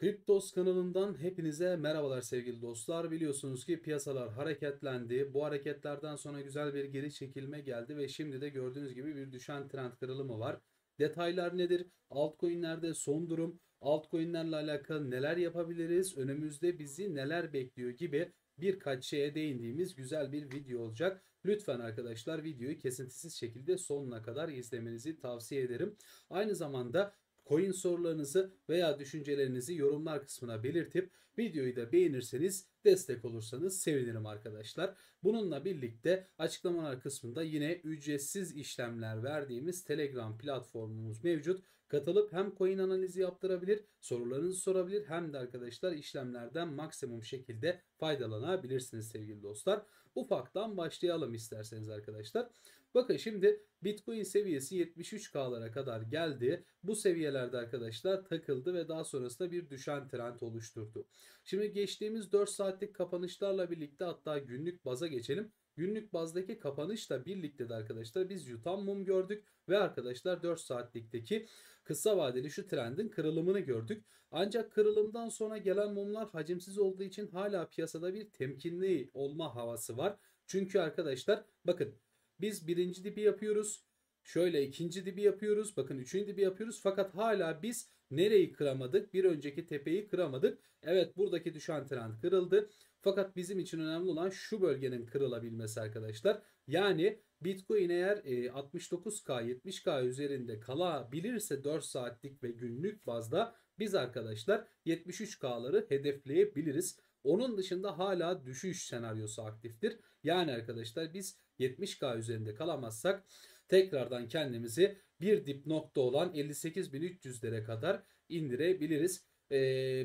Kriptos kanalından hepinize merhabalar sevgili dostlar. Biliyorsunuz ki piyasalar hareketlendi. Bu hareketlerden sonra güzel bir geri çekilme geldi ve şimdi de gördüğünüz gibi bir düşen trend kırılımı var. Detaylar nedir? Altcoin'lerde son durum, altcoin'lerle alakalı neler yapabiliriz, önümüzde bizi neler bekliyor gibi birkaç şeye değindiğimiz güzel bir video olacak. Lütfen arkadaşlar videoyu kesintisiz şekilde sonuna kadar izlemenizi tavsiye ederim. Aynı zamanda coin sorularınızı veya düşüncelerinizi yorumlar kısmına belirtip videoyu da beğenirseniz, destek olursanız sevinirim arkadaşlar. Bununla birlikte açıklamalar kısmında yine ücretsiz işlemler verdiğimiz Telegram platformumuz mevcut. Katılıp hem coin analizi yaptırabilir, sorularınızı sorabilir hem de arkadaşlar işlemlerden maksimum şekilde faydalanabilirsiniz sevgili dostlar. Ufaktan başlayalım isterseniz arkadaşlar. Bakın şimdi Bitcoin seviyesi 73K'lara kadar geldi. Bu seviyelerde arkadaşlar takıldı ve daha sonrasında bir düşen trend oluşturdu. Şimdi geçtiğimiz 4 saatlik kapanışlarla birlikte, hatta günlük baza geçelim. Günlük bazdaki kapanışla birlikte de arkadaşlar biz yutan mum gördük ve arkadaşlar 4 saatlikteki kısa vadeli şu trendin kırılımını gördük. Ancak kırılımdan sonra gelen mumlar hacimsiz olduğu için hala piyasada bir temkinli olma havası var. Çünkü arkadaşlar bakın biz birinci dibi yapıyoruz. Şöyle ikinci dibi yapıyoruz. Bakın üçüncü dibi yapıyoruz. Fakat hala biz nereyi kıramadık? Bir önceki tepeyi kıramadık. Evet, buradaki düşen trend kırıldı. Fakat bizim için önemli olan şu bölgenin kırılabilmesi arkadaşlar. Yani Bitcoin eğer 69K 70K üzerinde kalabilirse 4 saatlik ve günlük bazda biz arkadaşlar 73K'ları hedefleyebiliriz. Onun dışında hala düşüş senaryosu aktiftir. Yani arkadaşlar biz 70K üzerinde kalamazsak tekrardan kendimizi bir dip nokta olan 58.300'lere kadar indirebiliriz.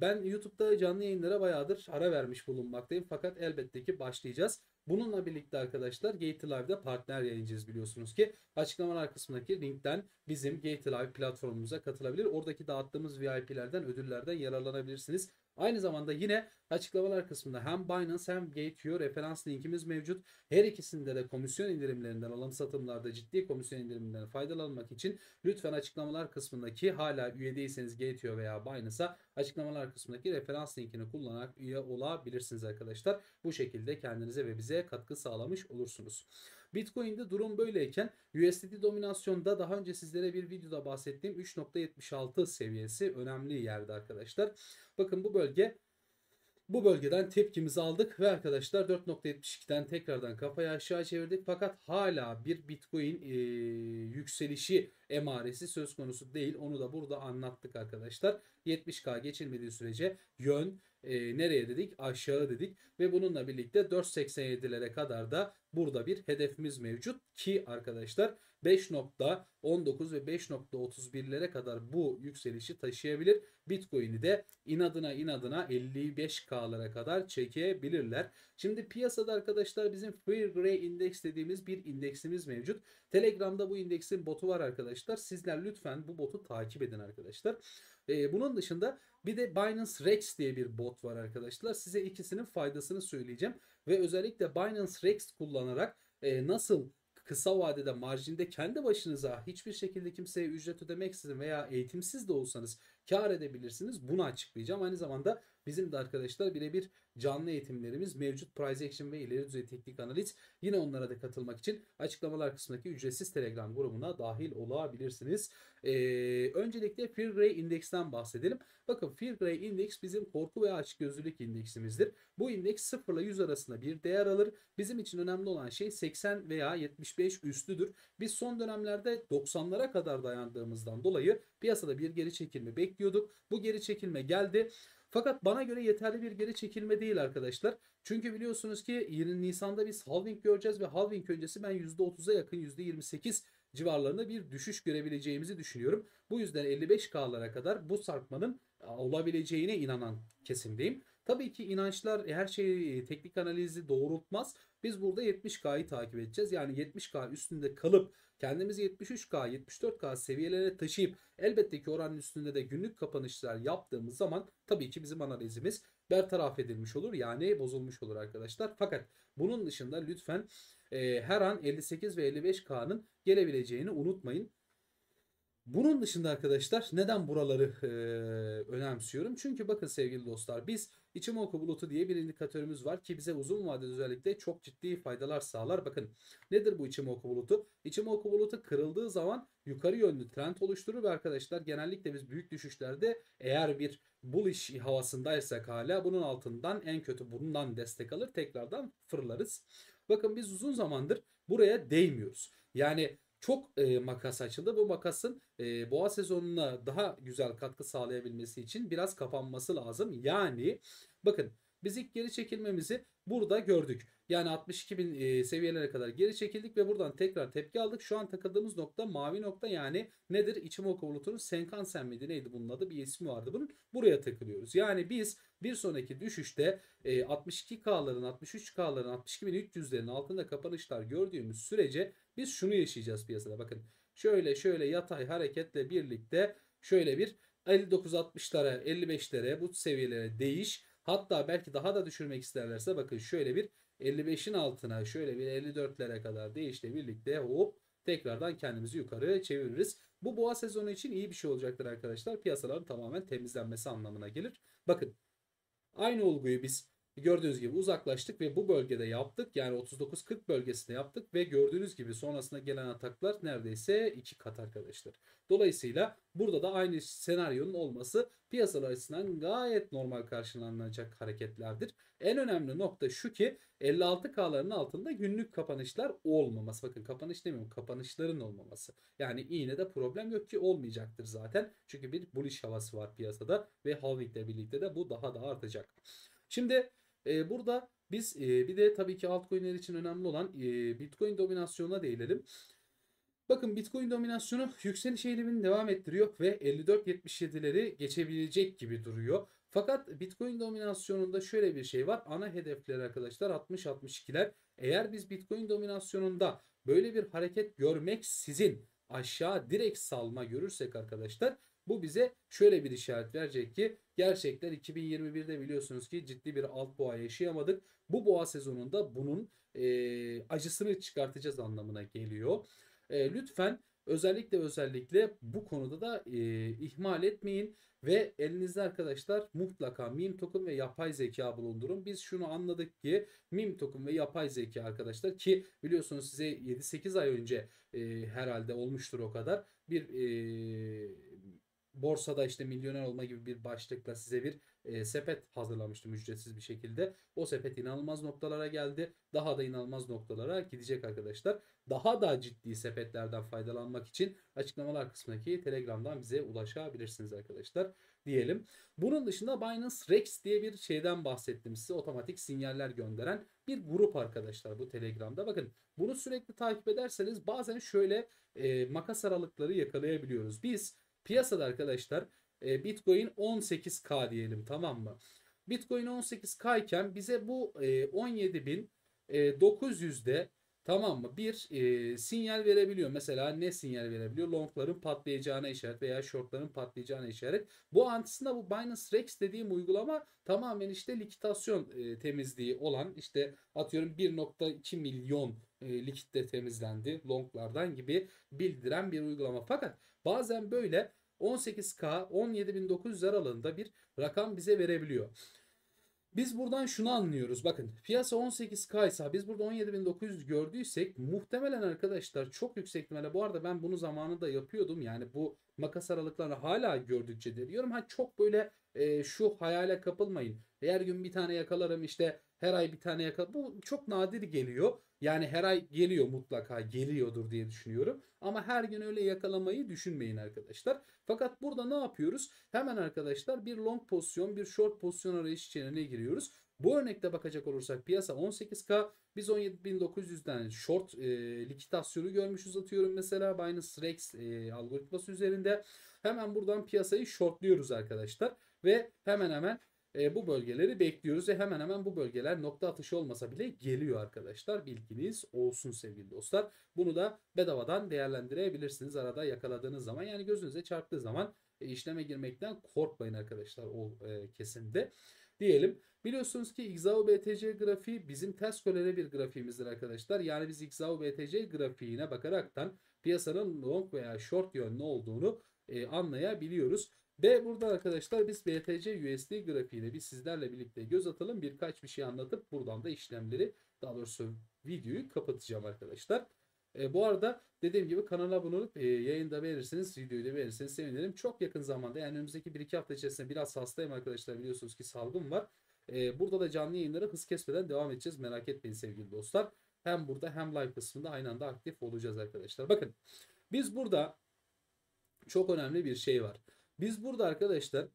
Ben YouTube'da canlı yayınlara bayağıdır ara vermiş bulunmaktayım. Fakat elbette ki başlayacağız. Bununla birlikte arkadaşlar Gateio Live'da partner yayıncıyız biliyorsunuz ki. Açıklamalar kısmındaki linkten bizim Gateio Live platformumuza katılabilir. Oradaki dağıttığımız VIP'lerden, ödüllerden yararlanabilirsiniz. Aynı zamanda yine açıklamalar kısmında hem Binance hem Gateio referans linkimiz mevcut. Her ikisinde de komisyon indirimlerinden, alım satımlarda ciddi komisyon indirimlerinden faydalanmak için lütfen açıklamalar kısmındaki, hala üye değilseniz Gateio veya Binance'a, açıklamalar kısmındaki referans linkini kullanarak üye olabilirsiniz arkadaşlar. Bu şekilde kendinize ve bize katkı sağlamış olursunuz. Bitcoin'de durum böyleyken USDT dominasyonda daha önce sizlere bir videoda bahsettiğim 3.76 seviyesi önemli yerde arkadaşlar. Bakın bu bölgeden tepkimizi aldık ve arkadaşlar 4.72'den tekrardan kafayı aşağı çevirdik. Fakat hala bir Bitcoin yükselişi emaresi söz konusu değil. Onu da burada anlattık arkadaşlar. 70K geçilmediği sürece yön nereye dedik? Aşağı dedik ve bununla birlikte 4.87'lere kadar da burada bir hedefimiz mevcut ki arkadaşlar 5.19 ve 5.31'lere kadar bu yükselişi taşıyabilir. Bitcoin'i de inadına 55K'lara kadar çekebilirler. Şimdi piyasada arkadaşlar bizim Fear Greed Index dediğimiz bir indeksimiz mevcut. Telegram'da bu indeksin botu var arkadaşlar. Sizler lütfen bu botu takip edin arkadaşlar. Bunun dışında bir de Binance Rekt diye bir bot var arkadaşlar. Size ikisinin faydasını söyleyeceğim. Ve özellikle Binance Rekt kullanarak nasıl kısa vadede marjinde kendi başınıza hiçbir şekilde kimseye ücret ödemeksizin veya eğitimsiz de olsanız kar edebilirsiniz. Bunu açıklayacağım. Aynı zamanda bizim de arkadaşlar birebir canlı eğitimlerimiz mevcut. Price Action ve ileri düzey teknik analiz. Yine onlara da katılmak için açıklamalar kısmındaki ücretsiz Telegram grubuna dahil olabilirsiniz. Öncelikle Fear Greed Index'ten bahsedelim. Bakın Fear Greed Index bizim korku veya açgözlülük indeksimizdir. Bu indeks 0 ile 100 arasında bir değer alır. Bizim için önemli olan şey 80 veya 75 üstüdür. Biz son dönemlerde 90'lara kadar dayandığımızdan dolayı piyasada bir geri çekilme bekliyorduk. Bu geri çekilme geldi. Fakat bana göre yeterli bir geri çekilme değil arkadaşlar. Çünkü biliyorsunuz ki 20 Nisan'da biz halving göreceğiz ve halving öncesi ben %30'a yakın %28 civarlarında bir düşüş görebileceğimizi düşünüyorum. Bu yüzden 55K'lara kadar bu sarkmanın olabileceğine inanan kesimdeyim. Tabii ki inançlar her şeyi, teknik analizi doğrultmaz. Biz burada 70K'yı takip edeceğiz. Yani 70K üstünde kalıp kendimizi 73K, 74K seviyelere taşıyıp elbette ki oranın üstünde de günlük kapanışlar yaptığımız zaman tabii ki bizim analizimiz bertaraf edilmiş olur. Yani bozulmuş olur arkadaşlar. Fakat bunun dışında lütfen her an 58 ve 55K'nın gelebileceğini unutmayın. Bunun dışında arkadaşlar neden buraları önemsiyorum? Çünkü bakın sevgili dostlar, biz Ichimoku bulutu diye bir indikatörümüz var ki bize uzun vadede özellikle çok ciddi faydalar sağlar. Bakın nedir bu Ichimoku bulutu? Ichimoku bulutu kırıldığı zaman yukarı yönlü trend oluşturur ve arkadaşlar genellikle biz büyük düşüşlerde eğer bir bullish havasındaysak hala bunun altından, en kötü bundan destek alır, tekrardan fırlarız. Bakın biz uzun zamandır buraya değmiyoruz. Yani çok makas açıldı. Bu makasın boğa sezonuna daha güzel katkı sağlayabilmesi için biraz kapanması lazım. Yani bakın biz ilk geri çekilmemizi burada gördük. Yani 62.000 seviyelere kadar geri çekildik ve buradan tekrar tepki aldık. Şu an takıldığımız nokta mavi nokta, yani nedir? Ichimoku bulutunun Senkansen miydi neydi bunun adı, bir ismi vardı bunun. Buraya takılıyoruz. Yani biz bir sonraki düşüşte 62K'ların, 63K'ların, 62.300'lerin altında kapanışlar gördüğümüz sürece biz şunu yaşayacağız piyasada. Bakın şöyle şöyle yatay hareketle birlikte şöyle bir 59.60'lara, 55'lere, bu seviyelere değiş. Hatta belki daha da düşürmek isterlerse bakın şöyle bir 55'in altına, şöyle bir 54'lere kadar değişle birlikte hop tekrardan kendimizi yukarı çeviririz. Bu boğa sezonu için iyi bir şey olacaktır arkadaşlar. Piyasaların tamamen temizlenmesi anlamına gelir. Bakın aynı olguyu biz gördüğünüz gibi uzaklaştık ve bu bölgede yaptık. Yani 39-40 bölgesinde yaptık ve gördüğünüz gibi sonrasında gelen ataklar neredeyse 2 kat arkadaşlar. Dolayısıyla burada da aynı senaryonun olması piyasalar açısından gayet normal karşılanacak hareketlerdir. En önemli nokta şu ki 56K'ların altında günlük kapanışlar olmaması. Bakın kapanış demiyorum, kapanışların olmaması. Yani iğnede problem yok ki olmayacaktır zaten. Çünkü bir bullish havası var piyasada ve halving ile birlikte de bu daha da artacak. Şimdi burada biz bir de tabii ki altcoin'ler için önemli olan Bitcoin dominasyonuna değinelim. Bakın Bitcoin dominasyonu yükseliş eğilimini devam ettiriyor ve 54.77'leri geçebilecek gibi duruyor. Fakat Bitcoin dominasyonunda şöyle bir şey var. Ana hedefler arkadaşlar 60-62'ler. Eğer biz Bitcoin dominasyonunda böyle bir hareket görmeksizin aşağı direkt salma görürsek arkadaşlar, bu bize şöyle bir işaret verecek ki gerçekten 2021'de biliyorsunuz ki ciddi bir alt boğa yaşayamadık. Bu boğa sezonunda bunun acısını çıkartacağız anlamına geliyor. Lütfen özellikle bu konuda da ihmal etmeyin ve elinizde arkadaşlar mutlaka meme token ve yapay zeka bulundurun. Biz şunu anladık ki meme token ve yapay zeka arkadaşlar, ki biliyorsunuz size 7-8 ay önce herhalde olmuştur o kadar, bir borsada işte milyoner olma gibi bir başlıkla size bir sepet hazırlamıştım ücretsiz bir şekilde. O sepet inanılmaz noktalara geldi. Daha da inanılmaz noktalara gidecek arkadaşlar. Daha da ciddi sepetlerden faydalanmak için açıklamalar kısmındaki Telegram'dan bize ulaşabilirsiniz arkadaşlar diyelim. Bunun dışında Binance Rekt diye bir şeyden bahsettim size. Otomatik sinyaller gönderen bir grup arkadaşlar bu Telegram'da. Bakın bunu sürekli takip ederseniz bazen şöyle makas aralıkları yakalayabiliyoruz. Biz piyasada arkadaşlar Bitcoin 18K diyelim, tamam mı? Bitcoin 18K iken bize bu 17.900'de, tamam mı, bir sinyal verebiliyor. Mesela ne sinyal verebiliyor? Longların patlayacağına işaret veya shortların patlayacağına işaret. Bu antisinde bu Binance Rekt dediğim uygulama tamamen işte likidasyon temizliği olan, işte atıyorum 1.2 milyon likitte temizlendi longlardan gibi bildiren bir uygulama. Fakat bazen böyle 18K 17.900 aralığında bir rakam bize verebiliyor. Biz buradan şunu anlıyoruz. Bakın piyasa 18K ise, biz burada 17.900 gördüysek muhtemelen arkadaşlar çok yüksek ihtimalle, bu arada ben bunu zamanında yapıyordum. Yani bu makas aralıklarını hala gördükçe de diyorum. Ha, çok böyle şu hayale kapılmayın. Her gün bir tane yakalarım, işte her ay bir tane yakalarım. Bu çok nadir geliyor. Yani her ay geliyor, mutlaka geliyordur diye düşünüyorum. Ama her gün öyle yakalamayı düşünmeyin arkadaşlar. Fakat burada ne yapıyoruz? Hemen arkadaşlar bir long pozisyon, bir short pozisyon arayış içine giriyoruz. Bu örnekte bakacak olursak piyasa 18K. Biz 17.900'den short likidasyonu görmüşüz, atıyorum mesela Binance Rekt algoritması üzerinde. Hemen buradan piyasayı shortluyoruz arkadaşlar. Ve hemen hemen bu bölgeleri bekliyoruz ve hemen hemen bu bölgeler nokta atışı olmasa bile geliyor arkadaşlar. Bilginiz olsun sevgili dostlar. Bunu da bedavadan değerlendirebilirsiniz arada yakaladığınız zaman. Yani gözünüze çarptığı zaman işleme girmekten korkmayın arkadaşlar o kesimde. Diyelim, biliyorsunuz ki XAU/BTC grafiği bizim ters köleli bir grafiğimizdir arkadaşlar. Yani biz XAU/BTC grafiğine bakaraktan piyasanın long veya short yönlü olduğunu anlayabiliyoruz. Ve burada arkadaşlar biz BTC USD grafiğine bir sizlerle birlikte göz atalım. Birkaç bir şey anlatıp buradan da işlemleri, daha doğrusu videoyu kapatacağım arkadaşlar. Bu arada dediğim gibi kanala abone olup yayında beğenirseniz, videoyu da beğenirseniz sevinirim. Çok yakın zamanda, yani önümüzdeki 1-2 hafta içerisinde, biraz hastayım arkadaşlar, biliyorsunuz ki salgın var. Burada da canlı yayınlara hız kesmeden devam edeceğiz. Merak etmeyin sevgili dostlar. Hem burada hem live kısmında aynı anda aktif olacağız arkadaşlar. Bakın biz burada çok önemli bir şey var. Biz burada arkadaşlar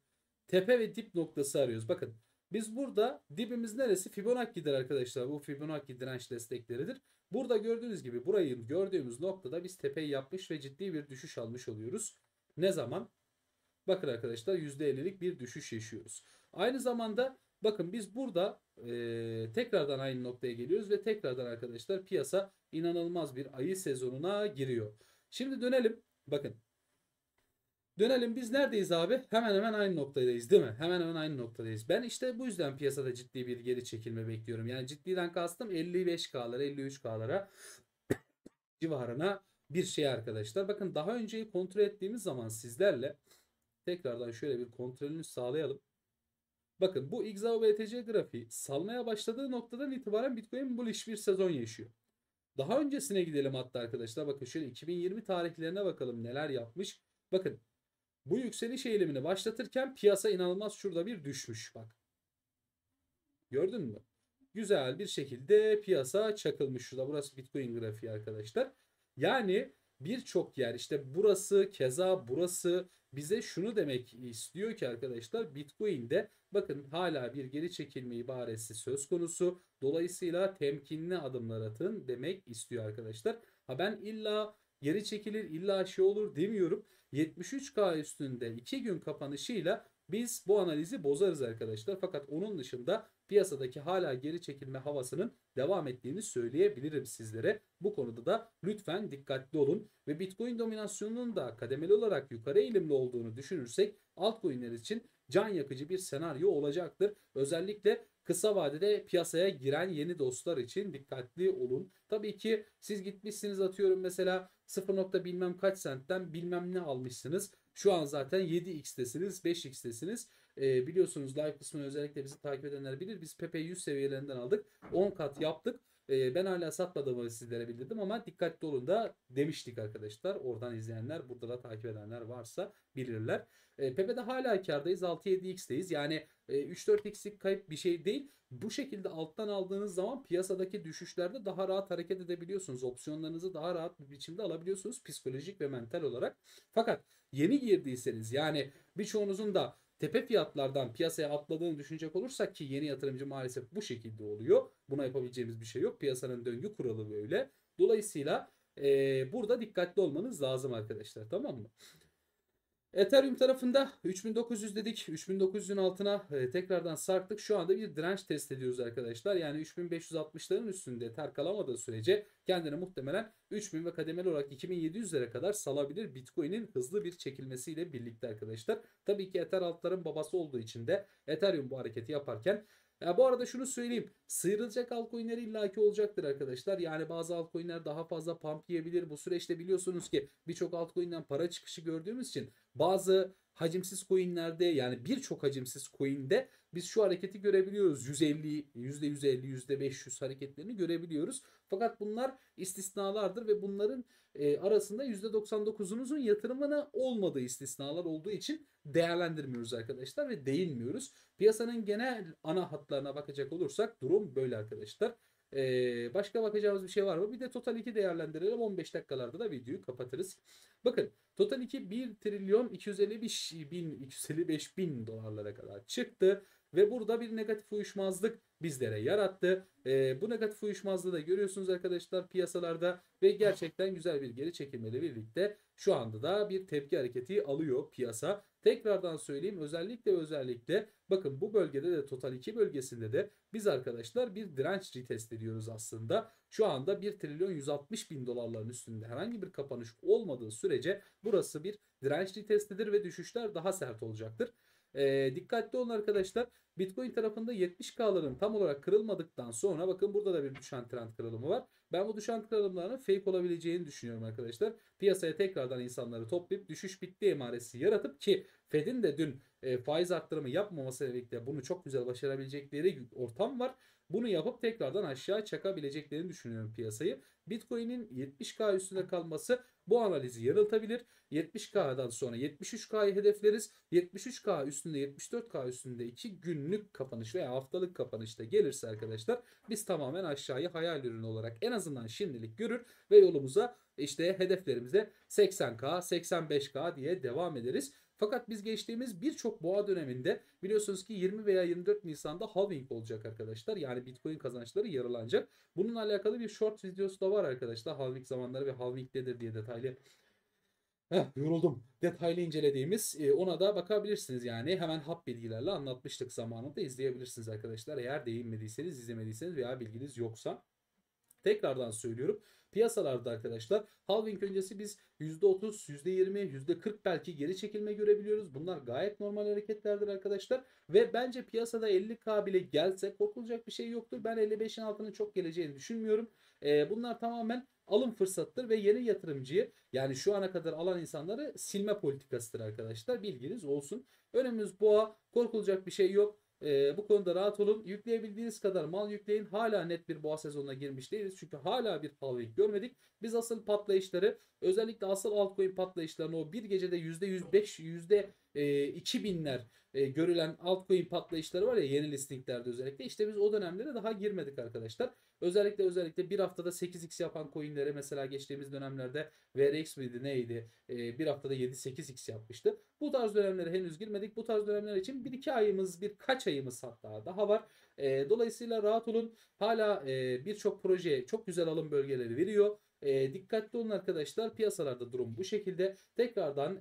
tepe ve dip noktası arıyoruz. Bakın biz burada dibimiz neresi? Fibonacci'dir arkadaşlar. Bu Fibonacci direnç destekleridir. Burada gördüğünüz gibi burayı gördüğümüz noktada biz tepeyi yapmış ve ciddi bir düşüş almış oluyoruz. Ne zaman? Bakın arkadaşlar %50'lik bir düşüş yaşıyoruz. Aynı zamanda bakın biz burada tekrardan aynı noktaya geliyoruz ve tekrardan arkadaşlar piyasa inanılmaz bir ayı sezonuna giriyor. Şimdi dönelim. Bakın. Dönelim, biz neredeyiz abi? Hemen hemen aynı noktadayız değil mi? Hemen hemen aynı noktadayız. Ben işte bu yüzden piyasada ciddi bir geri çekilme bekliyorum. Yani ciddiden kastım 55K'lara, 53K'lara civarına bir şey arkadaşlar. Bakın daha önceyi kontrol ettiğimiz zaman sizlerle tekrardan şöyle bir kontrolünü sağlayalım. Bakın bu XAU/BTC grafiği salmaya başladığı noktadan itibaren Bitcoin bullish bir sezon yaşıyor. Daha öncesine gidelim hatta arkadaşlar. Bakın şöyle 2020 tarihlerine bakalım neler yapmış. Bakın. Bu yükseliş eğilimini başlatırken piyasa inanılmaz şurada bir düşmüş bak. Gördün mü? Güzel bir şekilde piyasa çakılmış şurada. Burası Bitcoin grafiği arkadaşlar. Yani birçok yer, işte burası keza burası bize şunu demek istiyor ki arkadaşlar Bitcoin'de bakın hala bir geri çekilme ibaresi söz konusu. Dolayısıyla temkinli adımlar atın demek istiyor arkadaşlar. Ha ben illa geri çekilir, illa şey olur demiyorum. 73K üstünde 2 gün kapanışıyla biz bu analizi bozarız arkadaşlar. Fakat onun dışında piyasadaki hala geri çekilme havasının devam ettiğini söyleyebilirim sizlere. Bu konuda da lütfen dikkatli olun. Ve Bitcoin dominasyonunun da kademeli olarak yukarı eğilimli olduğunu düşünürsek altcoin'ler için can yakıcı bir senaryo olacaktır. Özellikle kısa vadede piyasaya giren yeni dostlar için dikkatli olun. Tabii ki siz gitmişsiniz atıyorum mesela 0. bilmem kaç sentten bilmem ne almışsınız. Şu an zaten 7x'tesiniz, 5x'tesiniz. Biliyorsunuz live kısmını özellikle bizi takip edenler bilir. Biz Pepe 100 seviyelerinden aldık. 10 kat yaptık. Ben hala satmadığımı sizlere bildirdim ama dikkatli olun da demiştik arkadaşlar. Oradan izleyenler, burada da takip edenler varsa bilirler. Pepe'de hala kardayız. 6-7x'teyiz. Yani 3-4x'lik kayıp bir şey değil. Bu şekilde alttan aldığınız zaman piyasadaki düşüşlerde daha rahat hareket edebiliyorsunuz. Opsiyonlarınızı daha rahat bir biçimde alabiliyorsunuz psikolojik ve mental olarak. Fakat yeni girdiyseniz, yani birçoğunuzun da tepe fiyatlardan piyasaya atladığını düşünecek olursak, ki yeni yatırımcı maalesef bu şekilde oluyor. Buna yapabileceğimiz bir şey yok. Piyasanın döngü kuralı böyle. Dolayısıyla burada dikkatli olmanız lazım arkadaşlar. Tamam mı? Ethereum tarafında 3900 dedik. 3900'ün altına tekrardan sarktık. Şu anda bir direnç test ediyoruz arkadaşlar. Yani 3560'ların üstünde Ether kalamadığı sürece kendini muhtemelen 3000 ve kademeli olarak 2700'lere kadar salabilir. Bitcoin'in hızlı bir çekilmesiyle birlikte arkadaşlar. Tabii ki Ether altların babası olduğu için de Ethereum bu hareketi yaparken. Ya bu arada şunu söyleyeyim. Sıyrılacak altcoin'ler illaki olacaktır arkadaşlar. Yani bazı altcoin'ler daha fazla pump yiyebilir. Bu süreçte biliyorsunuz ki birçok altcoin'den para çıkışı gördüğümüz için bazı hacimsiz coin'lerde, yani birçok hacimsiz coin'de biz şu hareketi görebiliyoruz. %150, %500 hareketlerini görebiliyoruz. Fakat bunlar istisnalardır ve bunların arasında %99'unuzun yatırımına olmadığı istisnalar olduğu için değerlendirmiyoruz arkadaşlar ve değinmiyoruz. Piyasanın genel ana hatlarına bakacak olursak durum böyle arkadaşlar. Başka bakacağımız bir şey var mı? Bir de Total 2 değerlendirelim. 15 dakikalarda da videoyu kapatırız. Bakın Total 2 1.255.000 dolarlara kadar çıktı. Ve burada bir negatif uyuşmazlık bizlere yarattı. Bu negatif uyuşmazlığı da görüyorsunuz arkadaşlar piyasalarda. Ve gerçekten güzel bir geri çekilmeyle birlikte şu anda da bir tepki hareketi alıyor piyasa. Tekrardan söyleyeyim, özellikle bakın bu bölgede de Total 2 bölgesinde de biz arkadaşlar bir direnç retest ediyoruz aslında. Şu anda 1.160.000 dolarların üstünde herhangi bir kapanış olmadığı sürece burası bir direnç retestidir ve düşüşler daha sert olacaktır. Dikkatli olun arkadaşlar. Bitcoin tarafında 70K'ların tam olarak kırılmadıktan sonra bakın burada da bir düşen trend kırılımı var. Ben bu düşen kırılımların fake olabileceğini düşünüyorum arkadaşlar. Piyasaya tekrardan insanları toplayıp düşüş bitti emaresi yaratıp ki Fed'in de dün faiz arttırımı yapmamasıyla birlikte bunu çok güzel başarabilecekleri ortam var. Bunu yapıp tekrardan aşağı çakabileceklerini düşünüyorum piyasayı. Bitcoin'in 70K üstünde kalması bu analizi yanıltabilir. 70K'dan sonra 73K'yı hedefleriz. 73K üstünde, 74K üstünde 2 günlük kapanış veya haftalık kapanışta gelirse arkadaşlar biz tamamen aşağıyı hayal ürünü olarak en azından şimdilik görür ve yolumuza işte hedeflerimize 80K, 85K diye devam ederiz. Fakat biz geçtiğimiz birçok boğa döneminde biliyorsunuz ki 20 veya 24 Nisan'da halving olacak arkadaşlar. Yani Bitcoin kazançları yarılanacak. Bununla alakalı bir short videosu da var arkadaşlar. Halving zamanları ve halving nedir diye detaylı. Detaylı incelediğimiz ona da bakabilirsiniz yani. Hemen hap bilgilerle anlatmıştık zamanında, izleyebilirsiniz arkadaşlar. Eğer değinmediyseniz, izlemediyseniz veya bilginiz yoksa. Tekrardan söylüyorum. Piyasalarda arkadaşlar halving öncesi biz %30, %20, %40 belki geri çekilme görebiliyoruz. Bunlar gayet normal hareketlerdir arkadaşlar. Ve bence piyasada 50K bile gelse korkulacak bir şey yoktur. Ben 55'in altının çok geleceğini düşünmüyorum. Bunlar tamamen alım fırsattır ve yeni yatırımcıyı, yani şu ana kadar alan insanları silme politikasıdır arkadaşlar. Bilginiz olsun. Önümüz boğa, korkulacak bir şey yok. Bu konuda rahat olun. Yükleyebildiğiniz kadar mal yükleyin. Hala net bir boğa sezonuna girmiş değiliz. Çünkü hala bir halving görmedik. Biz asıl patlayışları, özellikle asıl altcoin patlayışlarını, o bir gecede %105, %2000'ler görülen altcoin patlayışları var ya, yeni listinglerde özellikle. İşte biz o dönemlere daha girmedik arkadaşlar. Özellikle bir haftada 8x yapan coinlere, mesela geçtiğimiz dönemlerde VRX miydi neydi? Bir haftada 7-8x yapmıştı. Bu tarz dönemlere henüz girmedik. Bu tarz dönemler için 1-2 ayımız, birkaç ayımız hatta daha var. Dolayısıyla rahat olun. Hala birçok projeye çok güzel alım bölgeleri veriyor. Dikkatli olun arkadaşlar. Piyasalarda durum bu şekilde. Tekrardan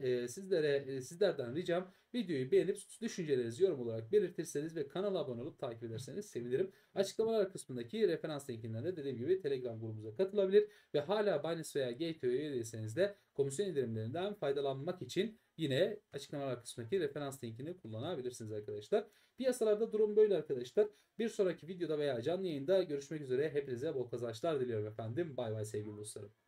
sizlerden ricam, videoyu beğenip düşüncelerinizi yorum olarak belirtirseniz ve kanala abone olup takip ederseniz sevinirim. Açıklamalar kısmındaki referans linkinden de dediğim gibi Telegram grubumuza katılabilir ve hala Binance veya Gateio'ya üye değilseniz de komisyon indirimlerinden faydalanmak için yine açıklamalar kısmındaki referans linkini kullanabilirsiniz arkadaşlar. Piyasalarda durum böyle arkadaşlar. Bir sonraki videoda veya canlı yayında görüşmek üzere. Hepinize bol kazançlar diliyorum efendim. Bay bay sevgili dostlarım.